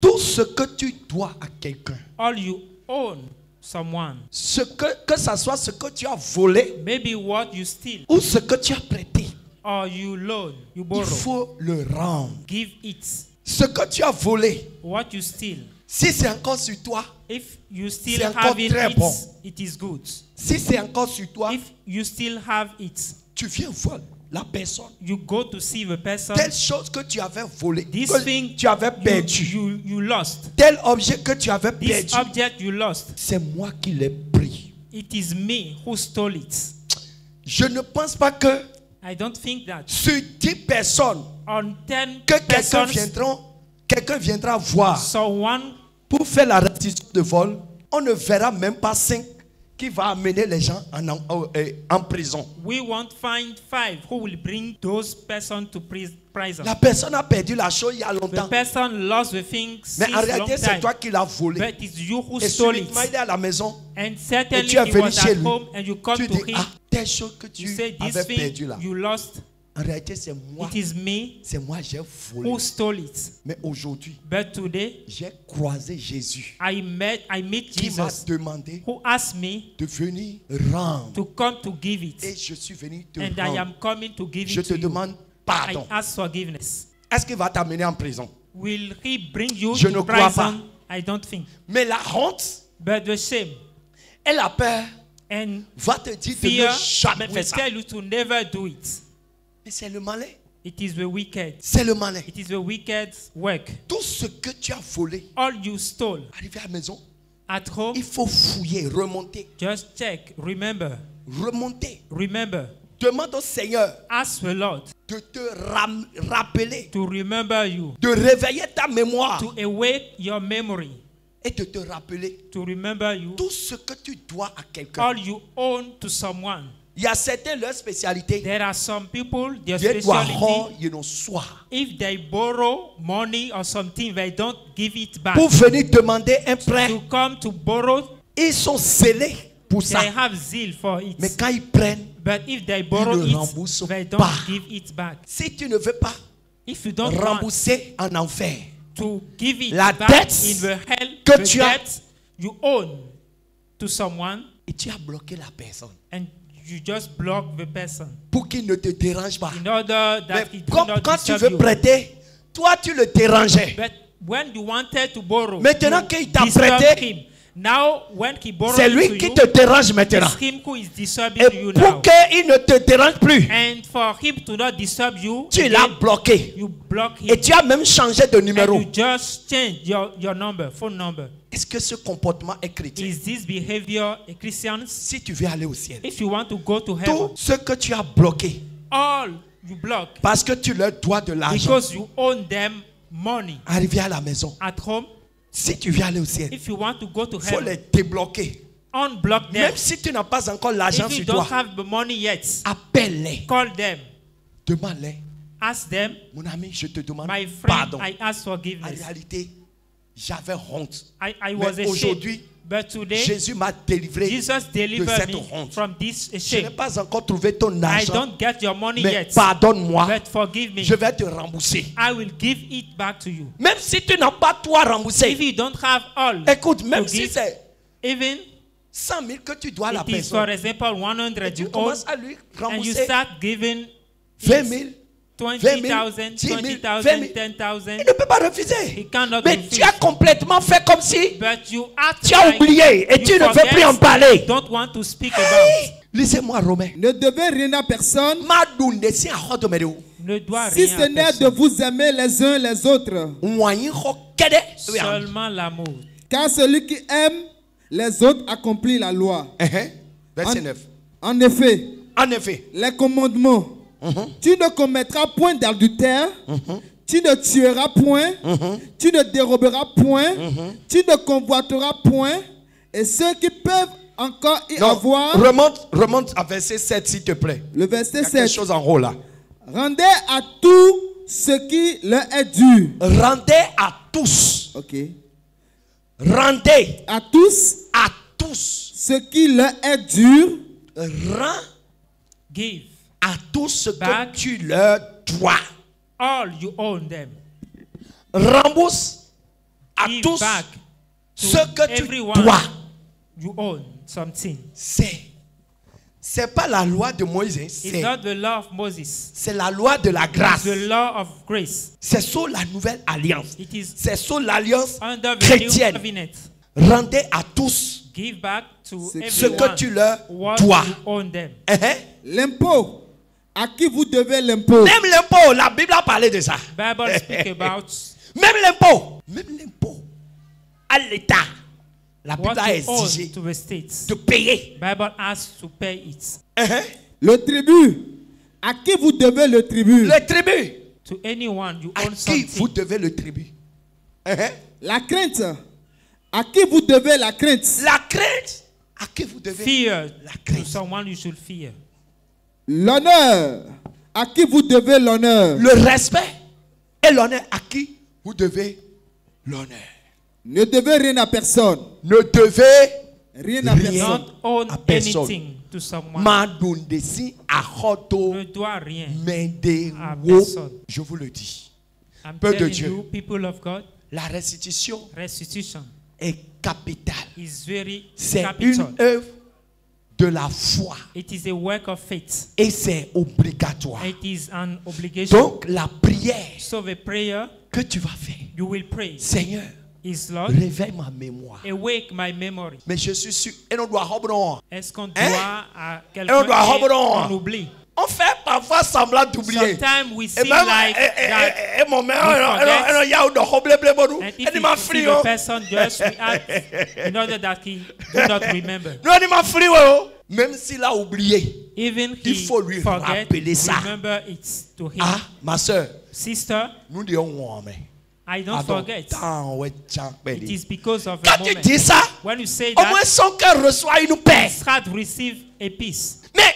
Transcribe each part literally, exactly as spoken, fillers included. Tout ce que tu dois à quelqu'un. All you own someone. Ce que que ça soit ce que tu as volé. Maybe what you steal. Ou ce que tu as prêté. Or you loan, you borrow. Il faut le rendre. Give it. Ce que tu as volé. What you steal. Si c'est encore sur toi, if you still have it, très bon. It is good. Si c'est encore sur toi, if you still have it, tu viens voir la personne. You go to see the person. Telle chose que tu avais volée, que thing tu avais perdu, you, you, you lost. Tel objet que tu avais perdu, this object you lost. C'est moi qui l'ai pris. It is me who stole it. Je ne pense pas que I don't think that sur dix personnes on ten que quelqu'un viendront, quelqu'un viendra voir. Someone pour faire la restitution de vol, on ne verra même pas cinq qui va amener les gens en, en, en prison. We won't find five who will bring those persons to prison. La personne a perdu la chose il y a longtemps. The person lost the thing. Mais en réalité, c'est toi qui l'as volé. But it's you who et stole it. Il est à la maison. And certainly et tu es venu chez lui. And you come tu to dis, ah, telle chose que tu avais perdu là. You lost. En réalité, c'est moi. C'est moi j'ai volé. Who stole it. Mais aujourd'hui, j'ai croisé Jésus. I met, I met qui m'a demandé who asked me de venir rendre. To come to give it. Et je suis venu te and rendre. I am coming to give je it te to demande you. Pardon. I ask forgiveness. Est-ce qu'il va t'amener en prison? Will he bring you je to ne prison? Crois pas. I don't think. Mais la honte, but the shame, et la peur, and va te dire fear, de ne jamais faire ça. To never do it. C'est le malin. It is the wicked. C'est le malin. It is the wicked work. Tout ce que tu as volé. All you stole. Arrivé à la maison. At home. Il faut fouiller, remonter. Just check, remember. Remonter. Remember. Demande au Seigneur. Ask the Lord. De te ram rappeler. To remember you. De réveiller ta mémoire. To awake your memory. Et de te rappeler. To remember you. Tout ce que tu dois à quelqu'un. All you own to someone. Il y a certains leur spécialité. There are some people their spécialité. If they borrow money or something, they don't give it back. Pour venir demander un prêt. To come to borrow. Ils sont scellés pour they ça. They have zeal for it. Mais quand ils prennent, but if they borrow ils ne remboursent it, they don't pas. Give it back. Si tu ne veux pas if you don't rembourser en enfer, to give it la back dette in the hell, que the tu debt as, you own to someone, et tu as bloqué la personne. And you just block the person. Pour qu'il ne te dérange pas. In order that mais comme, not quand tu veux prêter, toi tu le dérangeais. But when you wanted to borrow, maintenant qu'il t'a prêté, c'est lui qui you, te dérange maintenant. Who is et you pour qu'il ne te dérange plus, and for him to not disturb you, tu l'as bloqué. You block him. Et tu as même changé de numéro. And you just change your, your number, phone number. Est-ce que ce comportement est chrétien? Is this behavior a Christian? Si tu veux aller au ciel, if you want to go to heaven, tout ce que tu as bloqué, all you block, parce que tu leur dois de l'argent, because you own them money. Arrivé à la maison, at home, si tu veux aller au ciel, if you want to go to heaven, faut les débloquer. Unblock them. Même si tu n'as pas encore l'argent sur toi, appelle-les, call them, demande-les, ask them, mon ami, je te demande my friend, pardon. I ask forgiveness. En réalité, j'avais honte. I, I mais aujourd'hui, Jésus m'a délivré Jesus de cette honte. From this je n'ai pas encore trouvé ton argent. I don't get your money mais pardonne-moi. Je vais te rembourser. I will give it back to you. Même si tu n'as pas toi remboursé. If you don't have all écoute, même to si c'est cent mille que tu dois à la personne. For example, one hundred tu commences à lui rembourser. And you start giving vingt mille. twenty thousand, twenty thousand, ten thousand. Il ne peut pas refuser. Mais refuse. Tu as complètement fait comme si tu as oublié et tu ne veux plus en parler. Hey, lisez-moi Romain. Ne devez rien à personne. Ne doit rien si ce n'est de vous aimer les uns les autres. Seulement l'amour. Car celui qui aime les autres accomplit la loi. Uh-huh. Verset neuf. En effet. En effet. Les commandements. Mm-hmm. Tu ne commettras point d'adultère, mm-hmm. Tu ne tueras point, mm-hmm. Tu ne déroberas point, mm-hmm. Tu ne convoiteras point, et ceux qui peuvent encore y non, avoir. Remonte, remonte à verset sept, s'il te plaît. Le verset il y a sept. Quelque chose en haut là. Rendez à tous ce qui leur est dû. Rendez à tous. Ok. Rendez à tous. À tous. Ce qui leur est dû. Rends. Give. À tout ce back, que tu leur dois. All you own them. Rembourse à tous ce que tu dois. C'est. Ce n'est pas la loi de Moïse, c'est la loi de la grâce. C'est sur la nouvelle alliance. C'est sur l'alliance chrétienne. Rendez à tous Give back to ce que tu leur dois. Uh-huh. L'impôt, à qui vous devez l'impôt. Même l'impôt, la Bible a parlé de ça. Bible speak about... Même l'impôt, même l'impôt à l'État. La Bible a exigé de payer. Bible asks to pay it. Uh-huh. Le tribut, à qui vous devez le tribut. Le tribut, to anyone you à own qui something. Vous devez le tribut. Uh-huh. La crainte. À qui vous devez la crainte? La crainte? À qui vous devez fear la crainte? To someone you should fear. L'honneur? À qui vous devez l'honneur? Le respect et l'honneur. À qui vous devez l'honneur? Ne devez rien à personne. Ne devez rien à personne. Don't own à personne. Anything to someone. Ne dois rien à personne. Je vous le dis. I'm Peu de Dieu. You, people of God, la restitution. Restitution. Est capital. C'est une œuvre de la foi. It is a work of faith. Et c'est obligatoire. It is an obligation. Donc la prière so the prayer que tu vas faire, you will pray. Seigneur, is Lord, réveille ma mémoire. Awake my memory. Mais je suis sûr, et on doit robron. Est-ce qu'on doit hein? à quelqu'un qu'on oublie? On fait parfois semblant d'oublier. Sometimes we seem like that. Et mon mère, il y a un problème. Elle m'a free. The person just react in order that he do not remember. Non, il m'a free. Même s'il a oublié, il faut lui rappeler ça. Remember it to him. Ah, ma soeur, sister, nous disons amen. I don't forget. It is because of a moment. Quand tu dis ça, when you say that, au moins son cœur reçoit une paix. Start receive a peace. Mais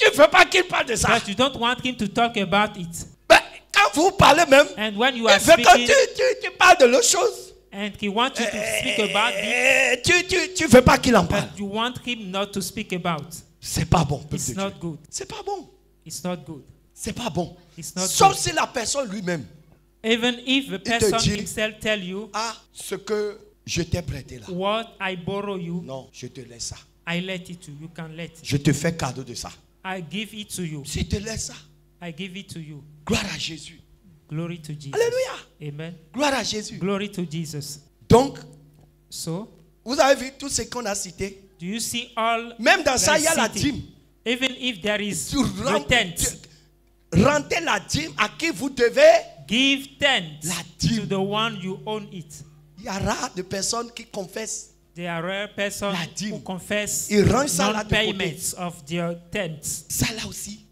tu ne veux pas qu'il parle de ça. But you don't want him to talk about it. Mais quand vous parlez même, and when you are speaking, quand tu, tu, tu parles de l'autre chose, and he wants you to speak about it, tu, tu, tu veux pas qu'il en parle. But you want him not to speak about. C'est pas bon. It's not good. C'est pas bon. It's not good. C'est pas bon. It's not Sauf good. Si la personne lui-même, even if the person dit, himself tell you, ah, ce que je t'ai prêté là. What I borrow you. Non, je te laisse ça. I let it to you. You can let it. Je te fais cadeau de ça. I give it to you. Je te laisse ça. I give it to you. Gloire à Jésus. Glory to Jesus. Alléluia. Amen. Gloire à Jésus. Glory to Jesus. Donc, so, vous avez vu tout ce qu'on a cité. Do you see all? Même dans ça, il y a la dîme. Even if there is the tenth. Rendez la dîme à qui vous devez. Give tenth to the one you own it. Il y a rare de personnes qui confessent. There are rare persons who confess non-payments of their tents. Ça là aussi,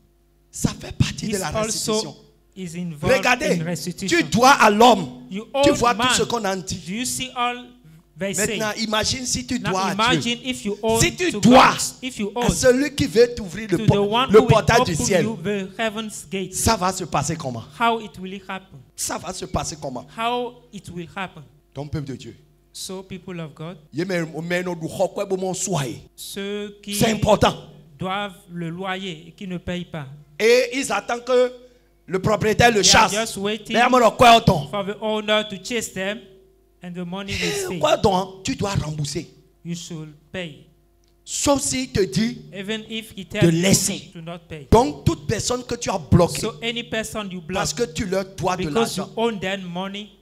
ça fait partie This de la restitution. Is Regardez, in restitution. Tu dois à l'homme. Tu vois man, tout ce qu'on a dit. Do you see all they Maintenant, say? Imagine si tu Now dois à Dieu. If you own si tu dois if you own à celui qui veut t'ouvrir le, po le portail du ciel, you, ça va se passer comment? How it will happen? Ça va se passer comment? How it will happen? Ton peuple de Dieu. So, people of God, ceux qui important. Doivent le loyer et qui ne payent pas. Et ils attendent que le propriétaire le chasse. For the owner to chase them and the money will stay. Tu dois rembourser. You should pay. Sauf s'il te dit Even if he tells de laisser. You to not pay. Donc, toute personne que tu as bloquée, so any person you block, parce que tu leur dois de l'argent,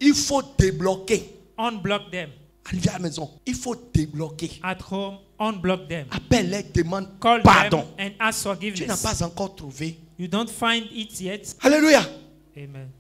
il faut débloquer. Unblock them. Arrivez à la maison, il faut débloquer. At home, unblock them. Appelle-les, demande Call pardon. Them and ask forgiveness. Tu n'as pas encore trouvé. You don't find it yet. Alléluia. Amen.